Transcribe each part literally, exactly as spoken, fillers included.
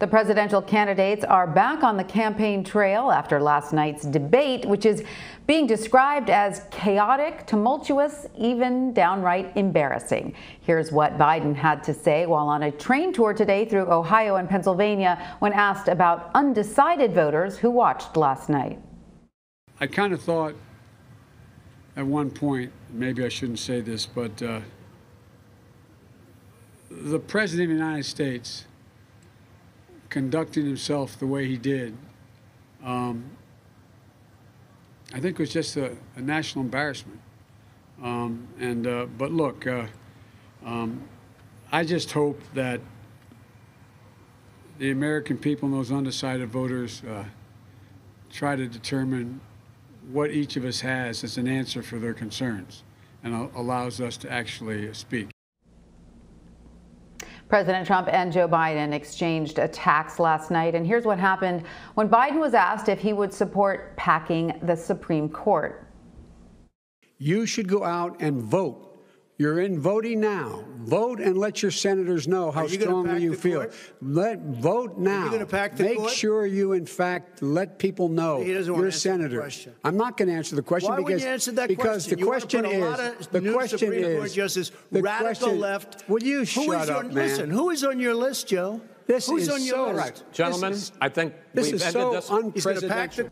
The presidential candidates are back on the campaign trail after last night's debate, which is being described as chaotic, tumultuous, even downright embarrassing. Here's what Biden had to say while on a train tour today through Ohio and Pennsylvania when asked about undecided voters who watched last night. I kind of thought at one point, maybe I shouldn't say this, but uh, the president of the United States conducting himself the way he did, um, I think it was just a, a national embarrassment. Um, and uh, but look, uh, um, I just hope that the American people and those undecided voters uh, try to determine what each of us has as an answer for their concerns and uh, allows us to actually speak. President Trump and Joe Biden exchanged attacks last night, and here's what happened when Biden was asked if he would support packing the Supreme Court. You should go out and vote. You're in voting now. Vote and let your senators know how strongly you feel. Let vote now. Make sure you, in fact, let people know your senator. I'm not going to answer the question because because the question is the question is the radical left. Will you shut up, man? Listen, who is on your list, Joe? This is so right, gentlemen. I think this is so unprecedented.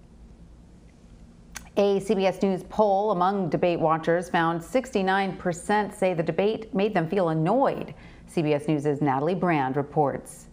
A C B S News poll among debate watchers found sixty-nine percent say the debate made them feel annoyed. C B S News' Natalie Brand reports.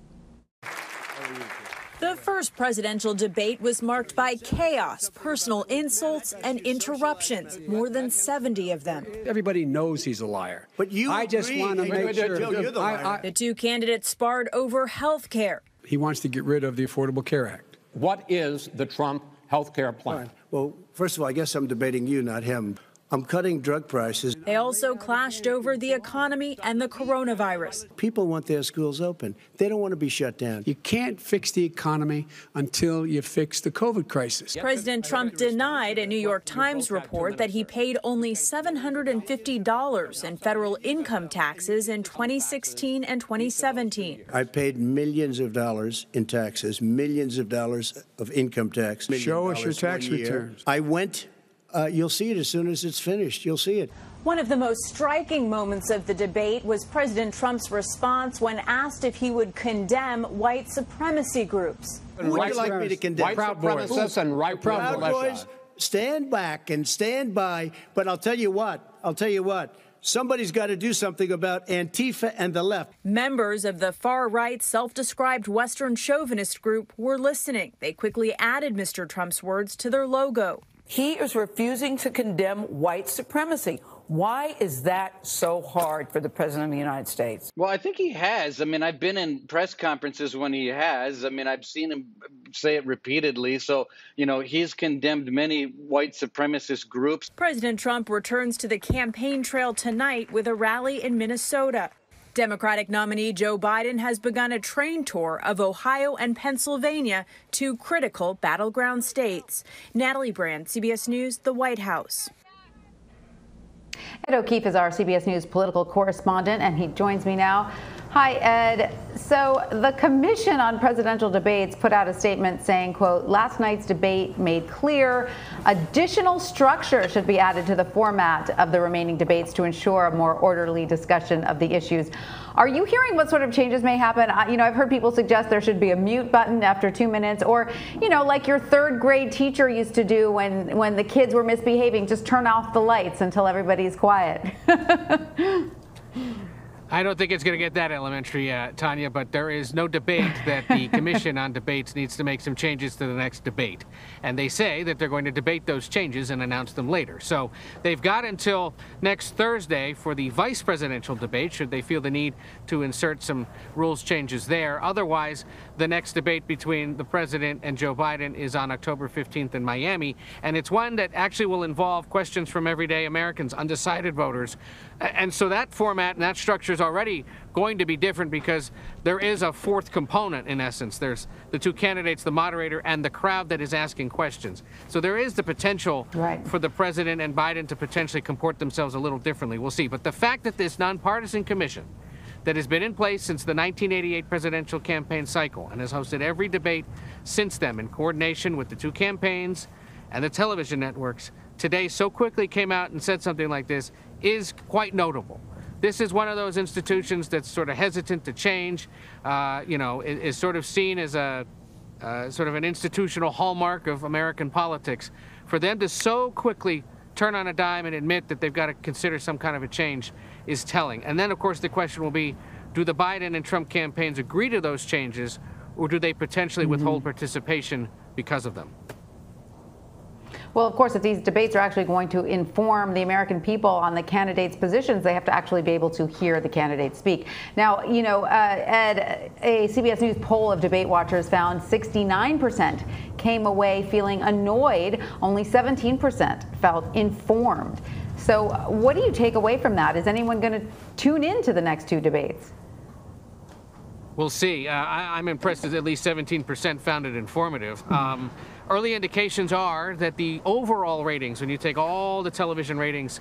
The first presidential debate was marked by chaos, personal insults, and interruptions, more than seventy of them. Everybody knows he's a liar. But you I just agree. want to make sure. Joe, you're the, liar. I, I, the two candidates sparred over health care. He wants to get rid of the Affordable Care Act. What is the Trump health care plan? Well, first of all, I guess I'm debating you, not him. I'm cutting drug prices. They also clashed over the economy and the coronavirus. People want their schools open. They don't want to be shut down. You can't fix the economy until you fix the COVID crisis. President Trump denied a New York Times report that he paid only seven hundred fifty dollars in federal income taxes in twenty sixteen and twenty seventeen. I paid millions of dollars in taxes, millions of dollars of income tax. Show us your tax returns. I went Uh, you'll see it as soon as it's finished. You'll see it. One of the most striking moments of the debate was President Trump's response when asked if he would condemn white supremacy groups. Who would you like me to condemn? White Proud Boys and right Proud Boys. Stand back and stand by. But I'll tell you what. I'll tell you what. Somebody's got to do something about Antifa and the left. Members of the far-right, self-described Western chauvinist group were listening. They quickly added Mister Trump's words to their logo. He is refusing to condemn white supremacy. Why is that so hard for the president of the United States? Well, I think he has. I mean, I've been in press conferences when he has. I mean, I've seen him say it repeatedly. So, you know, he's condemned many white supremacist groups. President Trump returns to the campaign trail tonight with a rally in Minnesota. Democratic nominee Joe Biden has begun a train tour of Ohio and Pennsylvania, two critical battleground states. Natalie Brand, C B S News, the White House. Ed O'Keefe is our C B S News political correspondent, and he joins me now. Hi, Ed. So the Commission on Presidential Debates put out a statement saying, quote, last night's debate made clear additional structure should be added to the format of the remaining debates to ensure a more orderly discussion of the issues. Are you hearing what sort of changes may happen? I, you know, I've heard people suggest there should be a mute button after two minutes or, you know, like your third grade teacher used to do when, when the kids were misbehaving, just turn off the lights until everybody's quiet. I don't think it's going to get that elementary, uh, Tanya, but there is no debate that the Commission on Debates needs to make some changes to the next debate. And they say that they're going to debate those changes and announce them later. So they've got until next Thursday for the vice presidential debate, should they feel the need to insert some rules changes there. Otherwise, the next debate between the president and Joe Biden is on October fifteenth in Miami. And it's one that actually will involve questions from everyday Americans, undecided voters. And so that format and that structure is already going to be different because there is a fourth component. In essence, there's the two candidates, the moderator, and the crowd that is asking questions. So there is the potential right. for the president and Biden to potentially comport themselves a little differently. We'll see. But the fact that this nonpartisan commission that has been in place since the nineteen eighty-eight presidential campaign cycle and has hosted every debate since then in coordination with the two campaigns and the television networks, today so quickly came out and said something like this is quite notable. This is one of those institutions that's sort of hesitant to change, uh, you know, is, is sort of seen as a uh, sort of an institutional hallmark of American politics. For them to so quickly turn on a dime and admit that they've got to consider some kind of a change is telling. And then, of course, the question will be, do the Biden and Trump campaigns agree to those changes, or do they potentially mm-hmm. withhold participation because of them? Well, of course, if these debates are actually going to inform the American people on the candidates' positions, they have to actually be able to hear the candidates speak. Now, you know, uh, Ed, a C B S News poll of debate watchers found sixty-nine percent came away feeling annoyed. Only seventeen percent felt informed. So what do you take away from that? Is anyone going to tune in to the next two debates? We'll see. Uh, I, I'm impressed that at least seventeen percent found it informative. Um, early indications are that the overall ratings, when you take all the television ratings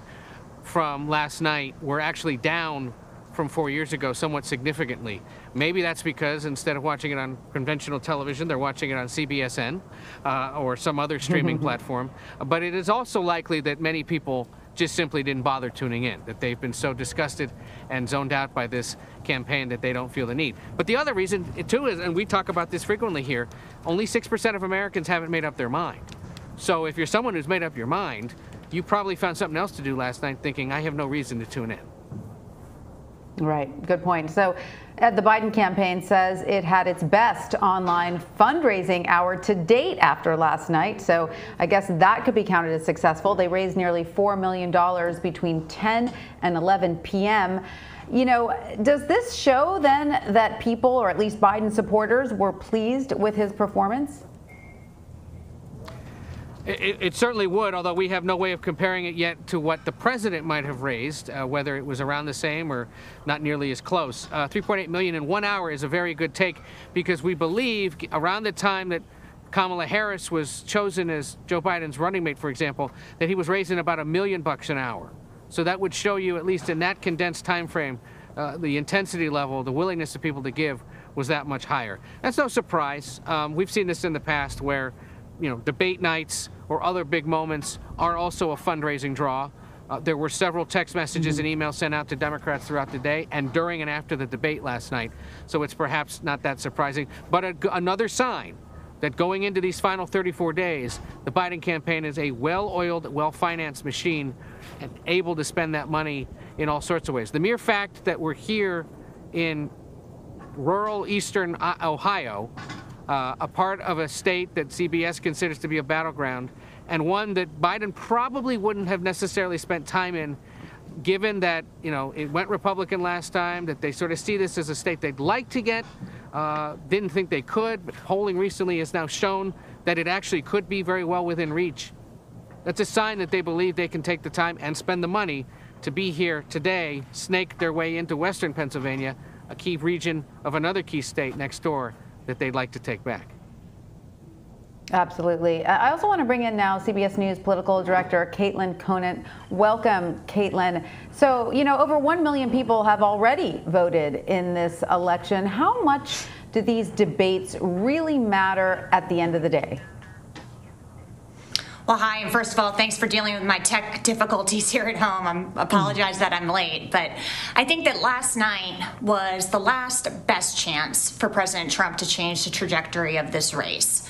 from last night, were actually down from four years ago somewhat significantly. Maybe that's because instead of watching it on conventional television, they're watching it on C B S N uh, or some other streaming platform. But it is also likely that many people just simply didn't bother tuning in, that they've been so disgusted and zoned out by this campaign that they don't feel the need. But the other reason, too, is, and we talk about this frequently here, only six percent of Americans haven't made up their mind. So if you're someone who's made up your mind, you probably found something else to do last night thinking, I have no reason to tune in. Right, good point. So Ed, the Biden campaign says it had its best online fundraising hour to date after last night. So I guess that could be counted as successful. They raised nearly four million dollars between ten and eleven p m You know, does this show then that people, or at least Biden supporters, were pleased with his performance? It, it certainly would, although we have no way of comparing it yet to what the president might have raised, uh, whether it was around the same or not nearly as close. Uh, three point eight million dollars in one hour is a very good take because we believe around the time that Kamala Harris was chosen as Joe Biden's running mate, for example, that he was raising about a million bucks an hour. So that would show you, at least in that condensed time frame, uh, the intensity level, the willingness of people to give was that much higher. That's no surprise. Um, we've seen this in the past where, you know, debate nights or other big moments are also a fundraising draw. Uh, there were several text messages mm-hmm. and emails sent out to Democrats throughout the day and during and after the debate last night. So it's perhaps not that surprising, but a, another sign that going into these final thirty-four days, the Biden campaign is a well-oiled, well-financed machine and able to spend that money in all sorts of ways. The mere fact that we're here in rural eastern Ohio, Uh, a part of a state that C B S considers to be a battleground, and one that Biden probably wouldn't have necessarily spent time in, given that, you know, it went Republican last time, that they sort of see this as a state they'd like to get, uh, didn't think they could, but polling recently has now shown that it actually could be very well within reach. That's a sign that they believe they can take the time and spend the money to be here today, snake their way into western Pennsylvania, a key region of another key state next door that they'd like to take back. Absolutely. I also want to bring in now C B S News political director Caitlin Conant. Welcome, Caitlin. So, you know, over one million people have already voted in this election. How much do these debates really matter at the end of the day? Well, hi, and first of all, thanks for dealing with my tech difficulties here at home. I apologize that I'm late, but I think that last night was the last best chance for President Trump to change the trajectory of this race.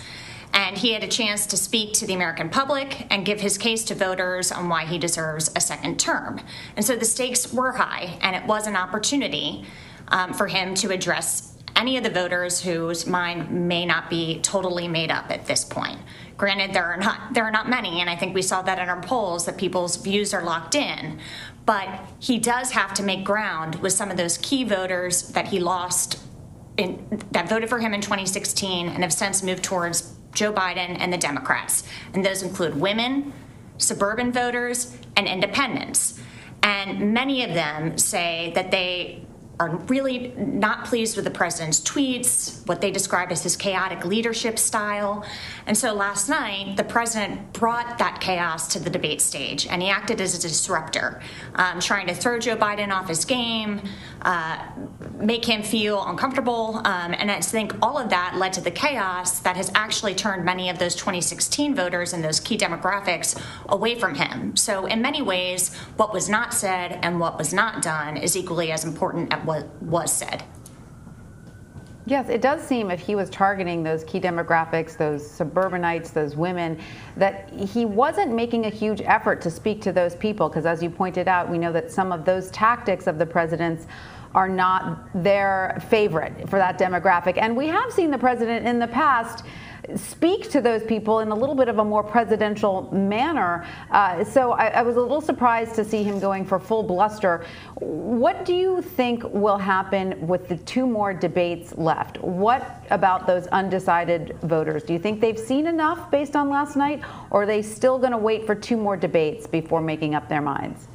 And he had a chance to speak to the American public and give his case to voters on why he deserves a second term. And so the stakes were high, and it was an opportunity um, for him to address any of the voters whose mind may not be totally made up at this point. Granted, there are not there are not many, and I think we saw that in our polls, that people's views are locked in. But he does have to make ground with some of those key voters that he lost, in, that voted for him in twenty sixteen and have since moved towards Joe Biden and the Democrats. And those include women, suburban voters, and independents. And many of them say that they are really not pleased with the president's tweets, what they describe as his chaotic leadership style. And so last night, the president brought that chaos to the debate stage, and he acted as a disruptor, um, trying to throw Joe Biden off his game, uh, make him feel uncomfortable. Um, and I think all of that led to the chaos that has actually turned many of those twenty sixteen voters and those key demographics away from him. So in many ways, what was not said and what was not done is equally as important as what was said. Yes, it does seem if he was targeting those key demographics, those suburbanites, those women, that he wasn't making a huge effort to speak to those people, because as you pointed out, we know that some of those tactics of the president's are not their favorite for that demographic. And we have seen the president in the past speak to those people in a little bit of a more presidential manner. Uh, so I, I was a little surprised to see him going for full bluster. What do you think will happen with the two more debates left? What about those undecided voters? Do you think they've seen enough based on last night, or are they still going to wait for two more debates before making up their minds?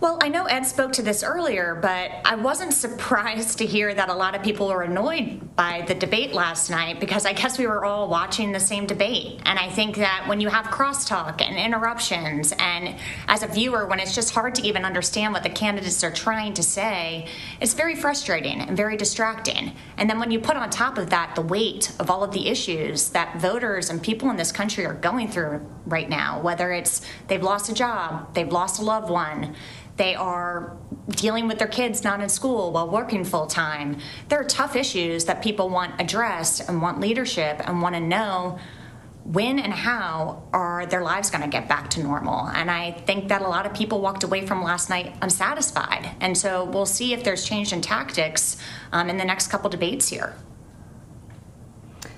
Well, I know Ed spoke to this earlier, but I wasn't surprised to hear that a lot of people were annoyed by the debate last night, because I guess we were all watching the same debate. And I think that when you have crosstalk and interruptions, and as a viewer, when it's just hard to even understand what the candidates are trying to say, it's very frustrating and very distracting. And then when you put on top of that the weight of all of the issues that voters and people in this country are going through right now, whether it's they've lost a job, they've lost a loved one, they are dealing with their kids not in school while working full time. There are tough issues that people want addressed and want leadership and want to know when and how are their lives going to get back to normal. And I think that a lot of people walked away from last night unsatisfied. And so we'll see if there's change in tactics um, in the next couple debates here.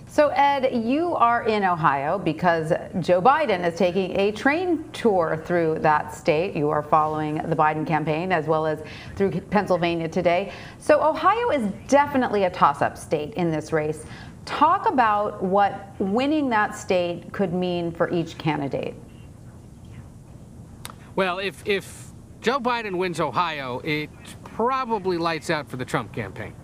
So, Ed, you are in Ohio because Joe Biden is taking a train tour through that state. You are following the Biden campaign as well as through Pennsylvania today. So Ohio is definitely a toss-up state in this race. Talk about what winning that state could mean for each candidate. Well, if, if Joe Biden wins Ohio, it probably lights out for the Trump campaign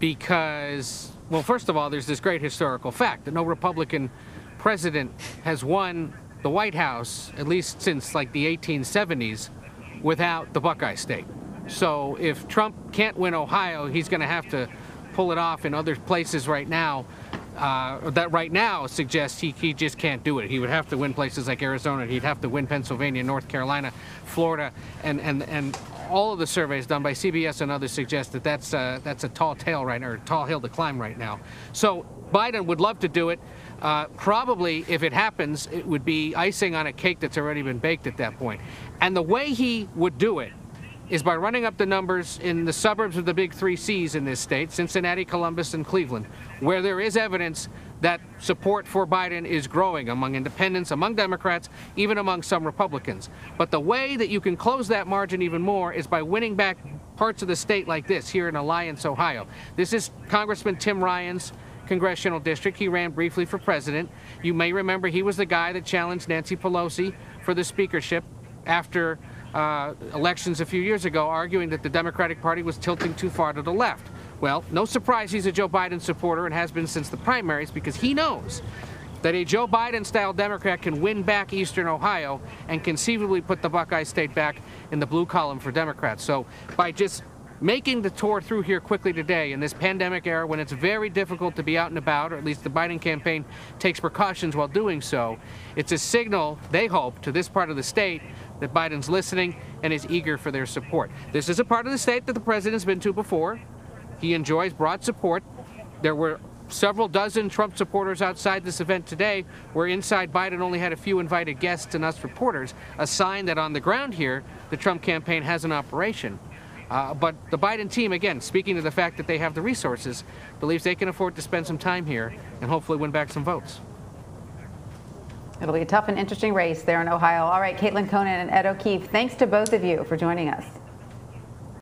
because... Well, first of all, there's this great historical fact that no Republican president has won the White House, at least since like the eighteen seventies, without the Buckeye State. So if Trump can't win Ohio, he's going to have to pull it off in other places right now. Uh, that right now suggests he, he just can't do it. He would have to win places like Arizona. He'd have to win Pennsylvania, North Carolina, Florida, and and and all of the surveys done by C B S and others suggest that that's uh, that's a tall tale right now, or a tall hill to climb right now. So Biden would love to do it. Uh, probably, if it happens, it would be icing on a cake that's already been baked at that point. And the way he would do it is by running up the numbers in the suburbs of the big three C's in this state, Cincinnati, Columbus, and Cleveland, where there is evidence that support for Biden is growing among independents, among Democrats, even among some Republicans. But the way that you can close that margin even more is by winning back parts of the state like this here in Alliance, Ohio. This is Congressman Tim Ryan's congressional district. He ran briefly for president. You may remember he was the guy that challenged Nancy Pelosi for the speakership after Uh, elections a few years ago, arguing that the Democratic Party was tilting too far to the left. Well, no surprise he's a Joe Biden supporter and has been since the primaries, because he knows that a Joe Biden-style Democrat can win back Eastern Ohio and conceivably put the Buckeye State back in the blue column for Democrats. So by just making the tour through here quickly today in this pandemic era when it's very difficult to be out and about, or at least the Biden campaign takes precautions while doing so, it's a signal, they hope, to this part of the state that Biden's listening and is eager for their support. This is a part of the state that the president's been to before. He enjoys broad support. There were several dozen Trump supporters outside this event today, where inside Biden only had a few invited guests and us reporters, a sign that on the ground here, the Trump campaign has an operation. Uh, but the Biden team, again, speaking to the fact that they have the resources, believes they can afford to spend some time here and hopefully win back some votes. It'll be a tough and interesting race there in Ohio. All right, Caitlin Conant and Ed O'Keefe, thanks to both of you for joining us.